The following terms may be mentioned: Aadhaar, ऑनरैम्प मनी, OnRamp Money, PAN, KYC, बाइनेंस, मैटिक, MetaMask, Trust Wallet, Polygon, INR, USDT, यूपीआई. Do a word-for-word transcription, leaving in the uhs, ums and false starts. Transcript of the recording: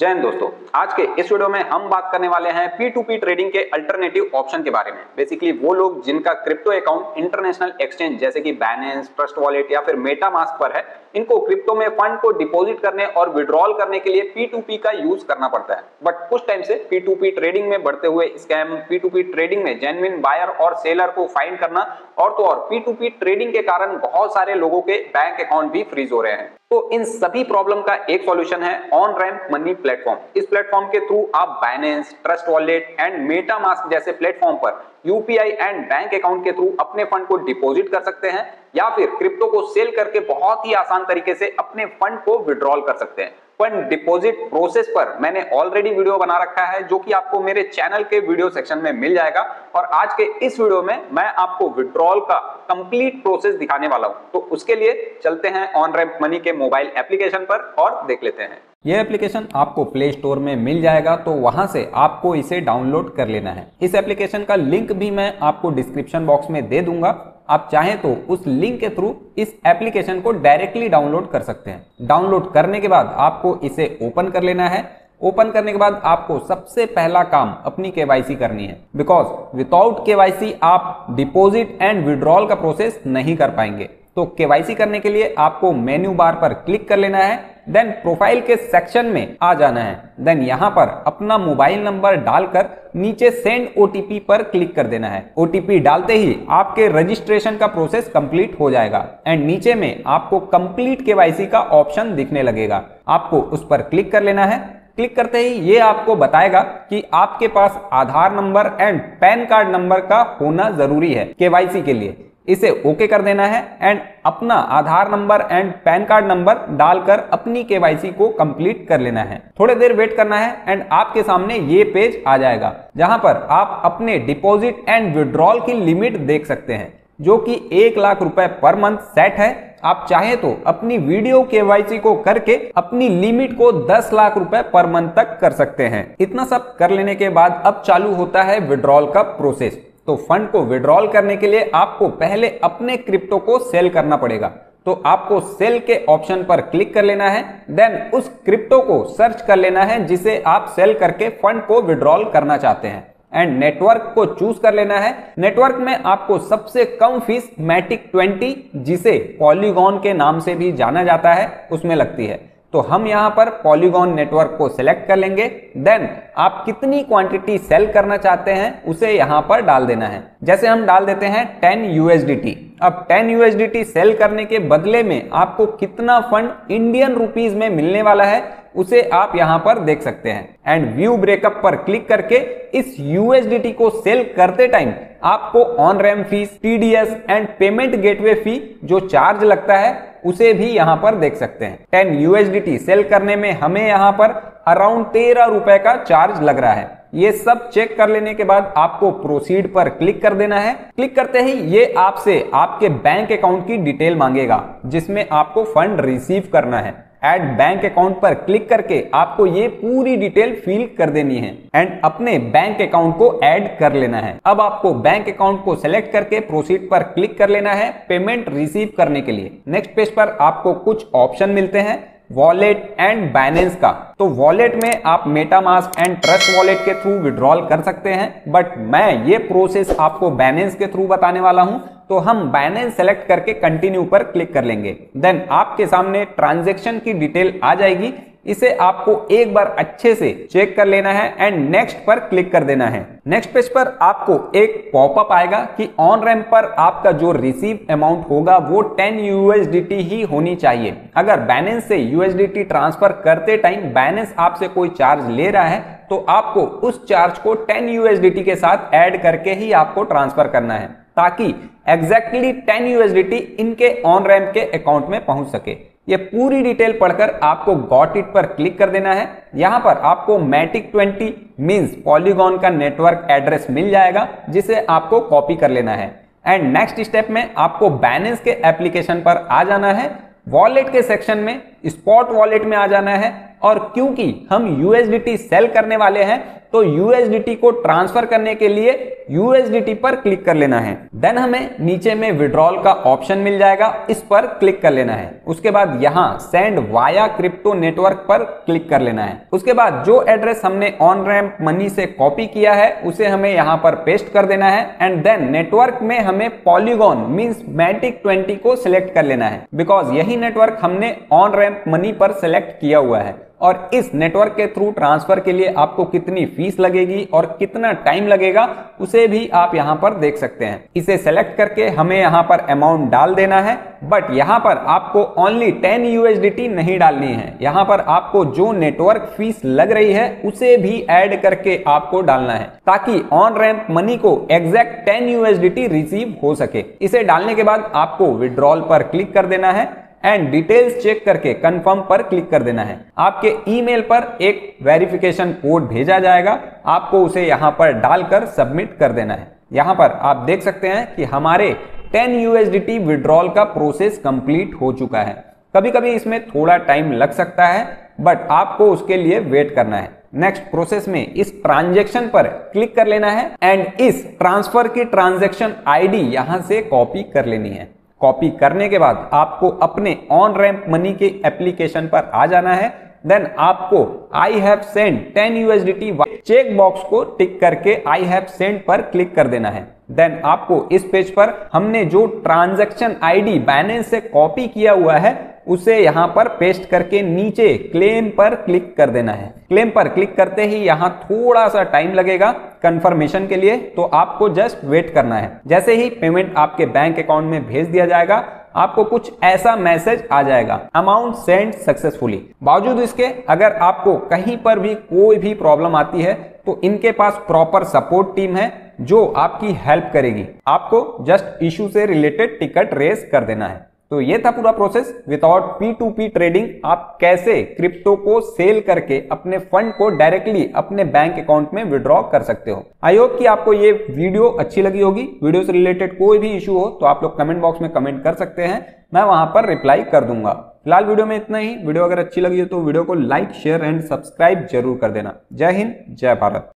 जय हिंद दोस्तों, आज के इस वीडियो में हम बात करने वाले हैं पी टू पी ट्रेडिंग के अल्टरनेटिव ऑप्शन के बारे में। बेसिकली वो लोग जिनका क्रिप्टो अकाउंट इंटरनेशनल एक्सचेंज जैसे कि बाइनेंस, ट्रस्ट वॉलेट या फिर मेटामास्क पर है, इनको क्रिप्टो में फंड को डिपॉजिट करने और विड्रॉल करने के लिए पी टू पी का यूज करना पड़ता है। बट कुछ टाइम से पी टू पी ट्रेडिंग में बढ़ते हुए scam, P to P trading में जेन्युइन बायर और सेलर को फाइंड करना और तो और पी टू पी ट्रेडिंग के कारण बहुत सारे लोगों के बैंक अकाउंट भी फ्रीज हो रहे हैं। तो इन सभी प्रॉब्लम का एक सॉल्यूशन है ऑनरैम्प मनी प्लेटफॉर्म। इस प्लेटफॉर्म के थ्रू आप बाइनेंस, trust wallet and MetaMask जैसे प्लेटफॉर्म पर यूपीआई एंड बैंक अकाउंट के थ्रू अपने फंड को डिपॉजिट कर सकते हैं या फिर क्रिप्टो को सेल करके बहुत ही आसान तरीके से अपने फंड को विड्रॉल कर सकते हैं। फंड डिपॉजिट प्रोसेस पर मैंने ऑलरेडी वीडियो बना रखा है जो कि आपको मेरे चैनल के वीडियो सेक्शन में मिल जाएगा और आज के इस वीडियो में मैं आपको विड्रॉल का कंप्लीट प्रोसेस दिखाने वाला हूं। तो उसके लिए चलते हैं ऑनरैम्प मनी के मोबाइल एप्लीकेशन पर और देख लेते हैं। यह एप्लीकेशन आपको प्ले स्टोर में मिल जाएगा, तो वहां से आपको इसे डाउनलोड कर लेना है। इस एप्लीकेशन का लिंक भी मैं आपको डिस्क्रिप्शन बॉक्स में दे दूंगा। आप चाहें तो उस लिंक के थ्रू इस एप्लीकेशन को डायरेक्टली डाउनलोड कर सकते हैं। डाउनलोड करने के बाद आपको इसे ओपन कर लेना है। ओपन करने के बाद आपको सबसे पहला काम अपनी केवाईसी करनी है, बिकॉज विदाउट केवाईसी आप डिपॉजिट एंड विड्रॉल का प्रोसेस नहीं कर पाएंगे। तो केवाईसी करने के लिए आपको मेन्यू बार पर क्लिक कर लेना है, देन प्रोफाइल के सेक्शन में आ जाना है, देन यहाँ पर अपना मोबाइल नंबर डालकर नीचे सेंड ओटीपी पर क्लिक कर देना है। ओटीपी डालते ही आपके रजिस्ट्रेशन का प्रोसेस कंप्लीट हो जाएगा एंड नीचे में आपको कंप्लीट केवाईसी का ऑप्शन दिखने लगेगा। आपको उस पर क्लिक कर लेना है। क्लिक करते ही ये आपको बताएगा कि आपके पास Aadhaar number and PAN card number का होना जरूरी है केवाईसी के लिए। इसे ओके कर देना है एंड अपना Aadhaar number and PAN card number डालकर अपनी केवाईसी को कंप्लीट कर लेना है। थोड़ी देर वेट करना है एंड आपके सामने ये पेज आ जाएगा जहां पर आप अपने डिपॉजिट एंड विड्रॉल की लिमिट देख सकते हैं जो कि एक लाख रुपए पर मंथ सेट है। आप चाहे तो अपनी वीडियो केवाईसी को करके अपनी लिमिट को दस लाख रुपए पर मंथ तक कर सकते हैं। इतना सब कर लेने के बाद अब चालू होता है विड्रॉल का प्रोसेस। तो फंड को विड्रॉल करने के लिए आपको पहले अपने क्रिप्टो को सेल करना पड़ेगा। तो आपको सेल के ऑप्शन पर क्लिक कर लेना है, देन उस क्रिप्टो को सर्च कर लेना है जिसे आप सेल करके फंड को विड्रॉल करना चाहते हैं एंड नेटवर्क को चूज कर लेना है। नेटवर्क में आपको सबसे कम फीस मैटिक ट्वेंटी जिसे पॉलीगॉन के नाम से भी जाना जाता है उसमें लगती है। तो हम यहाँ पर पॉलीगॉन नेटवर्क को सिलेक्ट कर लेंगे, देन आप कितनी क्वांटिटी सेल करना चाहते हैं उसे यहाँ पर डाल देना है। जैसे हम डाल देते हैं ten U S D T. अब ten U S D T sell करने के बदले में आपको कितना फंड इंडियन रुपीज में मिलने वाला है उसे आप यहाँ पर देख सकते हैं एंड व्यू ब्रेकअप पर क्लिक करके इस यू एस डी टी को सेल करते टाइम आपको OnRamp fees, T D S and payment gateway fee जो चार्ज लगता है उसे भी यहाँ पर देख सकते हैं। Ten U S D T sell करने में हमें यहाँ पर अराउंड तेरह रुपए का चार्ज लग रहा है। ये सब चेक कर लेने के बाद आपको प्रोसीड पर क्लिक कर देना है। क्लिक करते ही ये आपसे आपके बैंक अकाउंट की डिटेल मांगेगा जिसमें आपको फंड रिसीव करना है। एड बैंक अकाउंट पर क्लिक करके आपको ये पूरी डिटेल फिल कर देनी है एंड अपने बैंक अकाउंट को ऐड कर लेना है। अब आपको बैंक अकाउंट को सेलेक्ट करके प्रोसीड पर क्लिक कर लेना है पेमेंट रिसीव करने के लिए। नेक्स्ट पेज पर आपको कुछ ऑप्शन मिलते हैं वॉलेट एंड बाइनेंस का। तो वॉलेट में आप मेटामास्क एंड ट्रस्ट वॉलेट के थ्रू विड्रॉल कर सकते हैं, बट मैं ये प्रोसेस आपको बाइनेंस के थ्रू बताने वाला हूं। तो हम बाइनेंस सेलेक्ट करके कंटिन्यू पर क्लिक कर लेंगे, देन आपके सामने ट्रांजैक्शन की डिटेल आ जाएगी। इसे आपको एक बार अच्छे से चेक कर लेना है एंड नेक्स्ट पर क्लिक कर देना है। नेक्स्ट पेज पर आपको एक पॉपअप आएगा कि ऑन रैम्प पर आपका जो रिसीव अमाउंट होगा वो ten U S D T ही होनी चाहिए। अगर बाइनेंस से U S D T transfer करते टाइम बाइनेंस आपसे कोई चार्ज ले रहा है तो आपको उस चार्ज को ten U S D T के साथ ऐड करके ही आपको ट्रांसफर करना है ताकि exactly ten U S D T इनके ऑन रैम्प के अकाउंट में पहुंच सके। ये पूरी डिटेल पढ़कर आपको गॉट इट पर क्लिक कर देना है। यहाँ पर आपको मैटिक ट्वेंटी मींस पॉलीगॉन का नेटवर्क एड्रेस मिल जाएगा जिसे आपको कॉपी कर लेना है एंड नेक्स्ट स्टेप में आपको बाइनेंस के एप्लीकेशन पर आ जाना है। वॉलेट के सेक्शन में स्पॉट वॉलेट में आ जाना है और क्योंकि हम U S D T sell करने वाले हैं तो यूएसडीटी को ट्रांसफर करने के लिए यूएसडीटी पर क्लिक कर लेना है। देन हमें नीचे में विड्रॉल का ऑप्शन मिल जाएगा, इस पर क्लिक कर लेना है। उसके बाद यहाँ सेंड वाया क्रिप्टो नेटवर्क पर क्लिक कर लेना है। उसके बाद जो एड्रेस हमने ऑन रैम्प मनी से कॉपी किया है उसे हमें यहाँ पर पेस्ट कर देना है। एंड देन नेटवर्क में हमें पॉलीगॉन मींस मैटिक ट्वेंटी को सिलेक्ट कर लेना है, बिकॉज यही नेटवर्क हमने ऑन रैम्प मनी पर सिलेक्ट किया हुआ है। और इस नेटवर्क के थ्रू ट्रांसफर के लिए आपको कितनी फीस लगेगी और कितना टाइम लगेगा उसे भी आप यहाँ पर देख सकते हैं। इसे सेलेक्ट करके हमें यहाँ पर अमाउंट डाल देना है, बट यहाँ पर आपको ओनली टेन यूएसडीटी नहीं डालनी है। यहाँ पर आपको जो नेटवर्क फीस लग रही है उसे भी ऐड करके आपको डालना है, ताकि ऑन रैम्प मनी को एग्जैक्ट टेन यूएसडीटी रिसीव हो सके। इसे डालने के बाद आपको विड्रॉल पर क्लिक कर देना है एंड डिटेल्स चेक करके कंफर्म पर क्लिक कर देना है। आपके ईमेल पर एक वेरिफिकेशन कोड भेजा जाएगा, आपको उसे यहाँ पर डालकर सबमिट कर देना है। यहाँ पर आप देख सकते हैं कि हमारे टेन यूएसडीटी विड्रॉल का प्रोसेस कंप्लीट हो चुका है। कभी कभी इसमें थोड़ा टाइम लग सकता है, बट आपको उसके लिए वेट करना है। नेक्स्ट प्रोसेस में इस ट्रांजैक्शन पर क्लिक कर लेना है एंड इस ट्रांसफर की ट्रांजैक्शन आईडी यहाँ से कॉपी कर लेनी है। कॉपी करने के बाद आपको अपने ऑन रैम्प मनी के एप्लीकेशन पर आ जाना है। देन आपको I have send ten USDT check box को टिक करके आई हैव सेंड पर क्लिक कर देना है। देन आपको इस पेज पर हमने जो ट्रांजैक्शन आईडी बाइनेंस से कॉपी किया हुआ है उसे यहाँ पर पेस्ट करके नीचे क्लेम पर क्लिक कर देना है। क्लेम पर क्लिक करते ही यहाँ थोड़ा सा टाइम लगेगा कंफर्मेशन के लिए, तो आपको जस्ट वेट करना है। जैसे ही पेमेंट आपके बैंक अकाउंट में भेज दिया जाएगा आपको कुछ ऐसा मैसेज आ जाएगा, अमाउंट सेंड सक्सेसफुली। बावजूद इसके अगर आपको कहीं पर भी कोई भी प्रॉब्लम आती है तो इनके पास प्रॉपर सपोर्ट टीम है जो आपकी हेल्प करेगी। आपको जस्ट इशू से रिलेटेड टिकट रेस कर देना है। तो ये था पूरा process without P to P trading, आप कैसे क्रिप्टो को सेल करके अपने फंड को डायरेक्टली अपने बैंक अकाउंट में विड्रॉ कर सकते हो। आई होप कि आपको ये वीडियो अच्छी लगी होगी। वीडियो से रिलेटेड कोई भी इशू हो तो आप लोग कमेंट बॉक्स में कमेंट कर सकते हैं, मैं वहां पर रिप्लाई कर दूंगा। फिलहाल वीडियो में इतना ही। वीडियो अगर अच्छी लगी हो तो वीडियो को लाइक शेयर एंड सब्सक्राइब जरूर कर देना। जय हिंद, जय भारत।